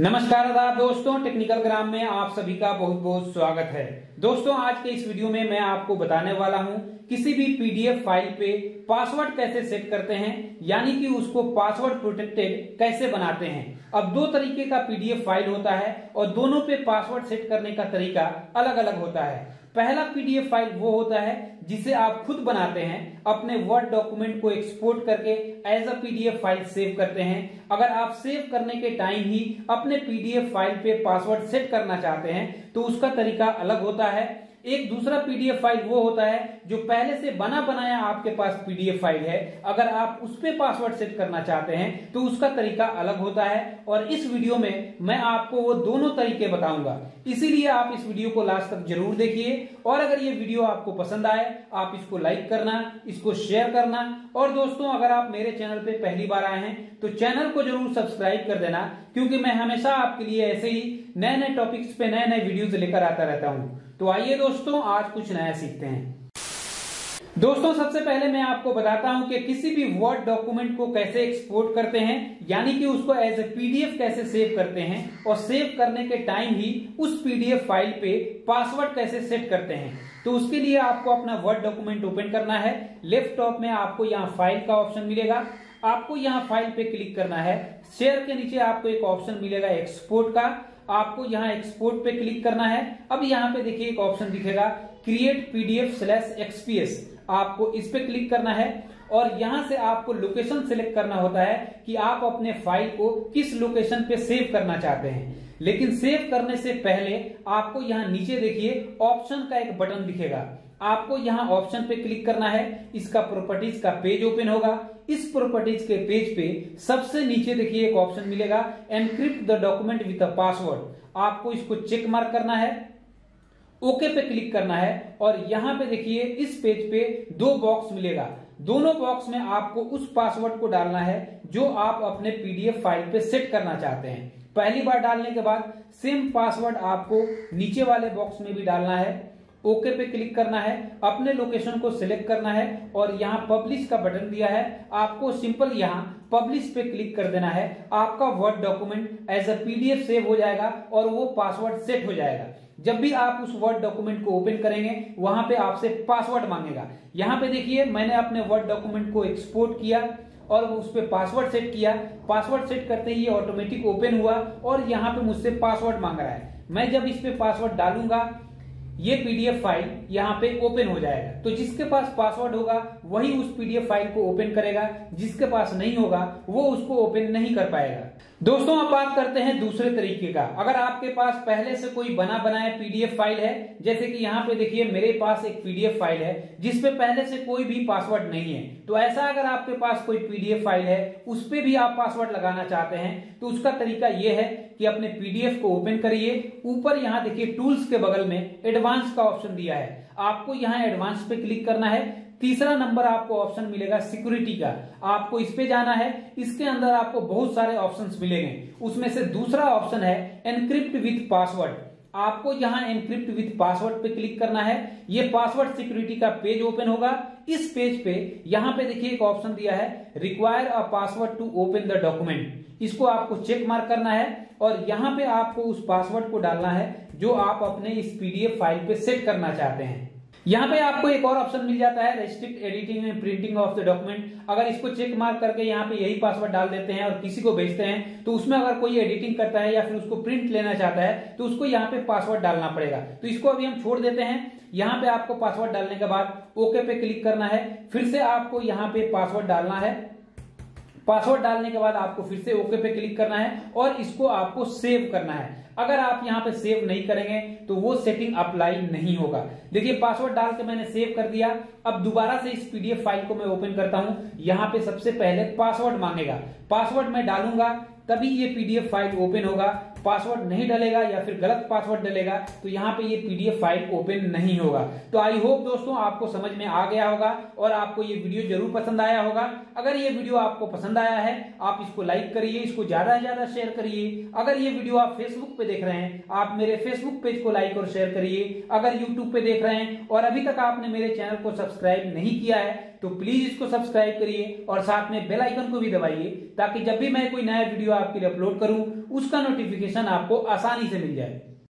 नमस्कार आदाब दोस्तों, टेक्निकल ग्राम में आप सभी का बहुत बहुत स्वागत है। दोस्तों, आज के इस वीडियो में मैं आपको बताने वाला हूं किसी भी पीडीएफ फाइल पे पासवर्ड कैसे सेट करते हैं, यानी कि उसको पासवर्ड प्रोटेक्टेड कैसे बनाते हैं। अब दो तरीके का पीडीएफ फाइल होता है और दोनों पे पासवर्ड सेट करने का तरीका अलग अलग होता है। पहला पीडीएफ फाइल वो होता है जिसे आप खुद बनाते हैं, अपने वर्ड डॉक्यूमेंट को एक्सपोर्ट करके as a PDF file save करते हैं। अगर आप सेव करने के टाइम ही अपने पीडीएफ फाइल पे पासवर्ड सेट करना चाहते हैं तो उसका तरीका अलग होता है। एक दूसरा पीडीएफ फाइल वो होता है जो पहले से बना बनाया आपके पास पीडीएफ फाइल है, अगर आप उस पे पासवर्ड सेट करना चाहते हैं तो उसका तरीका अलग होता है। और इस वीडियो में मैं आपको वो दोनों तरीके बताऊंगा, इसीलिए आप इस वीडियो को लास्ट तक जरूर देखिए। और अगर ये वीडियो आपको पसंद आए, आप इसको लाइक करना, इसको शेयर करना, और दोस्तों अगर आप मेरे चैनल पे पहली बार आए हैं तो चैनल को जरूर सब्सक्राइब कर देना, क्योंकि मैं हमेशा आपके लिए ऐसे ही नए नए टॉपिक्स पे नए नए वीडियोज लेकर आता रहता हूँ। तो आइए दोस्तों, आज कुछ नया सीखते हैं। दोस्तों, सबसे पहले मैं आपको बताता हूं कि किसी भी वर्ड डॉक्यूमेंट को कैसे एक्सपोर्ट करते हैं, यानी कि उसको एज ए पीडीएफ कैसे सेव करते हैं, और सेव करने के टाइम ही उस पीडीएफ फाइल पे पासवर्ड कैसे सेट करते हैं। तो उसके लिए आपको अपना वर्ड डॉक्यूमेंट ओपन करना है। लेफ्ट टॉप में आपको यहाँ फाइल का ऑप्शन मिलेगा, आपको यहाँ फाइल पे क्लिक करना है। शेयर के नीचे आपको एक ऑप्शन मिलेगा एक्सपोर्ट का, आपको यहाँ एक्सपोर्ट पे क्लिक करना है। अब यहाँ पे देखिए एक ऑप्शन दिखेगा क्रिएट PDF/XPS, आपको इस पे क्लिक करना है और यहाँ से आपको लोकेशन सिलेक्ट करना होता है कि आप अपने फाइल को किस लोकेशन पे सेव करना चाहते हैं। लेकिन सेव करने से पहले आपको यहाँ नीचे देखिए ऑप्शन का एक बटन दिखेगा, आपको यहाँ ऑप्शन पे क्लिक करना है। इसका प्रॉपर्टीज का पेज ओपन होगा। इस प्रॉपर्टीज के पेज पे सबसे नीचे देखिए एक ऑप्शन मिलेगा encrypt the document with a password, आपको इसको चेक मार्क करना है, ओके पे क्लिक करना है। और यहाँ पे देखिए इस पेज पे दो बॉक्स मिलेगा, दोनों बॉक्स में आपको उस पासवर्ड को डालना है जो आप अपने पीडीएफ फाइल पे सेट करना चाहते हैं। पहली बार डालने के बाद सेम पासवर्ड आपको नीचे वाले बॉक्स में भी डालना है, ओके पे क्लिक करना है, अपने लोकेशन को सिलेक्ट करना है और यहाँ पब्लिश का बटन दिया है, आपको सिंपल यहाँ पब्लिश पे क्लिक कर देना है। आपका word document as a PDF save हो जाएगा और वो पासवर्ड सेट हो जाएगा। जब भी आप उस वर्ड डॉक्यूमेंट को ओपन करेंगे वहां पे आपसे पासवर्ड मांगेगा। यहाँ पे देखिए मैंने अपने वर्ड डॉक्यूमेंट को एक्सपोर्ट किया और उस पे पासवर्ड सेट किया। पासवर्ड सेट करते ही ऑटोमेटिक ओपन हुआ और यहाँ पे मुझसे पासवर्ड मांग रहा है। मैं जब इस पे पासवर्ड डालूंगा ये पीडीएफ फाइल यहाँ पे ओपन हो जाएगा। तो जिसके पास पासवर्ड होगा वही उस पीडीएफ फाइल को ओपन करेगा, जिसके पास नहीं होगा वो उसको ओपन नहीं कर पाएगा। दोस्तों, अब बात करते हैं दूसरे तरीके का। अगर आपके पास पहले से कोई बना बनाया पीडीएफ फाइल है, जैसे कि यहाँ पे देखिए मेरे पास एक पीडीएफ फाइल है जिसपे पहले से कोई भी पासवर्ड नहीं है, तो ऐसा अगर आपके पास कोई पीडीएफ फाइल है उस पे भी आप पासवर्ड लगाना चाहते हैं तो उसका तरीका ये है कि अपने पीडीएफ को ओपन करिए। ऊपर यहाँ देखिए टूल्स के बगल में एडवांस का ऑप्शन दिया है, आपको यहाँ एडवांस पे क्लिक करना है। तीसरा नंबर आपको ऑप्शन मिलेगा सिक्योरिटी का, आपको इस पे जाना है। इसके अंदर आपको बहुत सारे ऑप्शंस मिलेंगे, उसमें से दूसरा ऑप्शन है एनक्रिप्ट विद पासवर्ड, आपको यहाँ एनक्रिप्ट विद पासवर्ड पे क्लिक करना है। ये पासवर्ड सिक्योरिटी का पेज ओपन होगा। इस पेज पे यहाँ पे देखिए एक ऑप्शन दिया है require a password to open the document, इसको आपको चेक मार्क करना है और यहाँ पे आपको उस पासवर्ड को डालना है जो आप अपने इस पीडीएफ फाइल पे सेट करना चाहते हैं। यहाँ पे आपको एक और ऑप्शन मिल जाता है restrict editing and printing of the document. अगर इसको चेक मार्क करके यहाँ पे यही पासवर्ड डाल देते हैं और किसी को भेजते हैं तो उसमें अगर कोई एडिटिंग करता है या फिर उसको प्रिंट लेना चाहता है तो उसको यहाँ पे पासवर्ड डालना पड़ेगा। तो इसको अभी हम छोड़ देते हैं। यहाँ पे आपको पासवर्ड डालने के बाद ओके पे क्लिक करना है, फिर से आपको यहाँ पे पासवर्ड डालना है। पासवर्ड डालने के बाद आपको फिर से ओके पे क्लिक करना है और इसको आपको सेव करना है। अगर आप यहाँ पे सेव नहीं करेंगे तो वो सेटिंग अप्लाई नहीं होगा। देखिए पासवर्ड डाल के मैंने सेव कर दिया। अब दोबारा से इस पीडीएफ फाइल को मैं ओपन करता हूँ, यहाँ पे सबसे पहले पासवर्ड मांगेगा। पासवर्ड मैं डालूंगा तभी ये पीडीएफ फाइल ओपन होगा, पासवर्ड नहीं डलेगा या फिर गलत पासवर्ड डलेगा तो यहाँ पे ये पीडीएफ फाइल ओपन नहीं होगा। तो आई होप दोस्तों आपको समझ में आ गया होगा और आपको ये वीडियो जरूर पसंद आया होगा। अगर ये वीडियो आपको पसंद आया है आप इसको लाइक करिए, इसको ज्यादा से ज्यादा शेयर करिए। अगर ये वीडियो आप फेसबुक पे देख रहे हैं आप मेरे फेसबुक पेज को लाइक और शेयर करिए। अगर यूट्यूब पे देख रहे हैं और अभी तक आपने मेरे चैनल को सब्सक्राइब नहीं किया है तो प्लीज इसको सब्सक्राइब करिए और साथ में बेल आइकन को भी दबाइए, ताकि जब भी मैं कोई नया वीडियो आपके लिए अपलोड करूं उसका नोटिफिकेशन आपको आसानी से मिल जाए।